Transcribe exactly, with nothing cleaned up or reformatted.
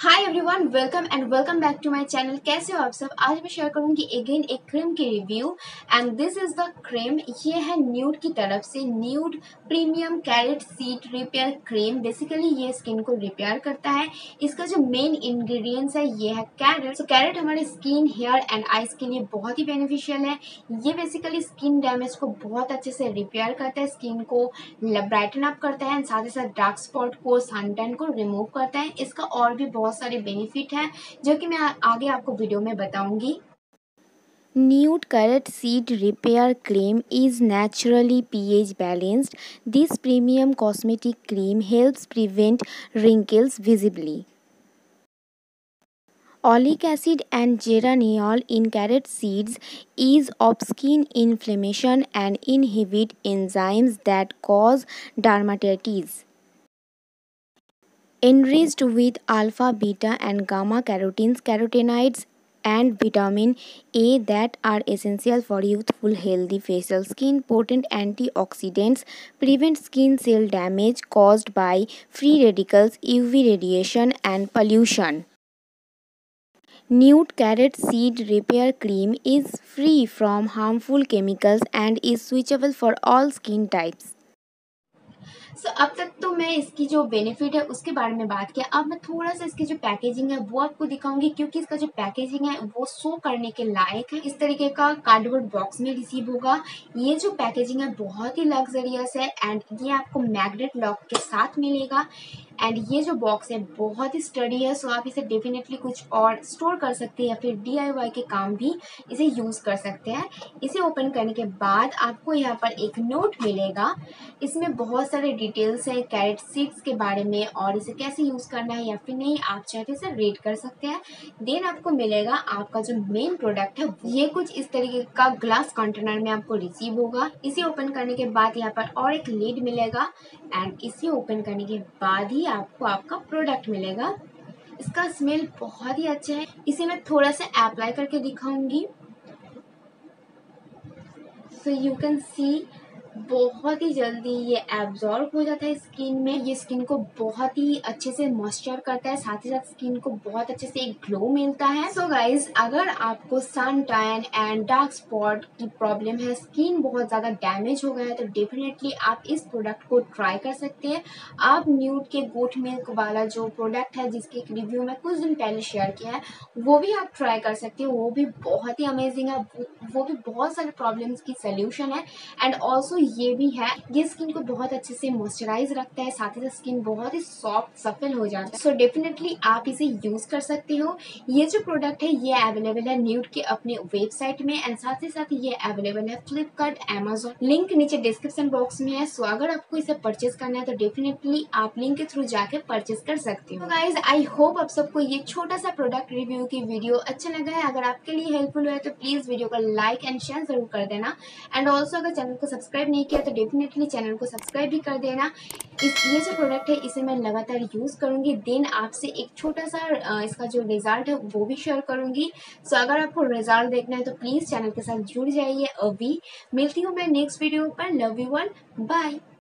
Hi everyone, welcome and welcome back to my channel. कैसे हो आप सब। आज मैं शेयर करूंगी अगेन एक क्रीम की review and this is the cream. ये है न्यूड की तरफ से nude premium carrot seed repair cream. Basically ये स्किन को रिपेयर करता है। इसका जो मेन इंग्रेडिएंट्स है ये है कैरेट। सो कैरेट हमारे स्किन, हेयर एंड आइज के लिए बहुत ही बेनिफिशियल है। ये बेसिकली स्किन डैमेज को बहुत अच्छे से रिपेयर करता है, स्किन को ब्राइटन अप करता है एंड साथ ही साथ डार्क स्पॉट को, सनटैन को रिमूव करता है। इसका और भी बहुत सारे बेनिफिट हैं जो कि मैं आगे आपको वीडियो में बताऊंगी। Nude carrot seed repair cream is naturally pH balanced. This premium cosmetic cream helps prevent wrinkles visibly. Oleic acid and geraniol in carrot seeds ease of skin inflammation and inhibit enzymes that cause dermatitis. Enriched with alpha, beta and gamma carotenes, carotenoids and vitamin A that are essential for youthful healthy facial skin. Potent antioxidants prevent skin cell damage caused by free radicals, U V radiation and pollution. Nude Carrot Seed Repair Cream is free from harmful chemicals and is switchable for all skin types. So so, अब तक तो मैं इसकी जो benefit है उसके बारे में बात किया। अब मैं थोड़ा सा इसकी जो पैकेजिंग है वो आपको दिखाऊंगी, क्योंकि इसका जो पैकेजिंग है वो शो करने के लायक है। इस तरीके का कार्डबोर्ड बॉक्स में रिसीव होगा। ये जो पैकेजिंग है बहुत ही लग्जरियस है एंड ये आपको मैग्नेट लॉक के साथ मिलेगा एंड ये जो बॉक्स है बहुत ही स्टडी है। सो आप इसे डेफिनेटली कुछ और स्टोर कर सकते हैं या फिर डी आई वाई के काम भी इसे यूज़ कर सकते हैं। इसे ओपन करने के बाद आपको यहाँ पर एक नोट मिलेगा। इसमें बहुत सारे डिटेल्स है कैरेट सीड्स के बारे में और इसे कैसे यूज़ करना है या फिर नहीं, आप चाहे तो इसे रीड कर सकते हैं। देन आपको मिलेगा आपका जो मेन प्रोडक्ट है, ये कुछ इस तरीके का ग्लास कंटेनर में आपको रिसीव होगा। इसे ओपन करने के बाद यहाँ पर और एक लीड मिलेगा एंड इसे ओपन करने के बाद ही आपको आपका प्रोडक्ट मिलेगा। इसका स्मेल बहुत ही अच्छा है। इसे मैं थोड़ा सा अप्लाई करके दिखाऊंगी। सो यू कैन सी बहुत ही जल्दी ये एब्जॉर्ब हो जाता है स्किन में। ये स्किन को बहुत ही अच्छे से मॉइस्चर करता है, साथ ही साथ स्किन को बहुत अच्छे से एक ग्लो मिलता है। सो so गाइज, अगर आपको sun tan and dark spot की प्रॉब्लम है, स्किन बहुत ज़्यादा डैमेज हो गया है, तो डेफिनेटली आप इस प्रोडक्ट को ट्राई कर सकते हैं। आप न्यूड के गोट मिल्क वाला जो प्रोडक्ट है जिसकी रिव्यू मैं कुछ दिन पहले शेयर किया है वो भी आप ट्राई कर सकते हो। वो भी बहुत ही अमेजिंग है, वो भी बहुत सारे प्रॉब्लम्स की सोल्यूशन है एंड ऑल्सो ये भी है। ये स्किन को बहुत अच्छे से मॉइस्चराइज रखता है, साथ ही साथ स्किन बहुत ही सॉफ्ट सफल हो जाता है। सो so डेफिनेटली आप इसे यूज कर सकते हो। ये जो प्रोडक्ट है ये अवेलेबल है न्यूड के अपने वेबसाइट में एंड साथ ही साथ ये अवेलेबल है फ्लिपकार्ट, अमेजोन। लिंक नीचे डिस्क्रिप्शन बॉक्स में है। सो so अगर आपको इसे परचेज करना है तो डेफिनेटली आप लिंक के थ्रू जाके परचेज कर सकते हो। गाइज, आई होप आप सबको ये छोटा सा प्रोडक्ट रिव्यू की वीडियो अच्छा लगा है। अगर आपके लिए हेल्पफुल हुआ है तो प्लीज वीडियो को लाइक एंड शेयर जरूर कर देना एंड ऑल्सो अगर चैनल को सब्सक्राइब नहीं किया तो डेफिनेटली चैनल को सब्सक्राइब भी कर देना। इस ये जो प्रोडक्ट है इसे मैं लगातार यूज़ करूँगी। देन आपसे एक छोटा सा इसका जो रिजल्ट है वो भी शेयर करूँगी। सो अगर आपको रिजल्ट देखना है तो प्लीज़ चैनल के साथ जुड़ जाइए। अभी मिलती हूँ मैं नेक्स्ट वीडियो पर। Love you all, bye.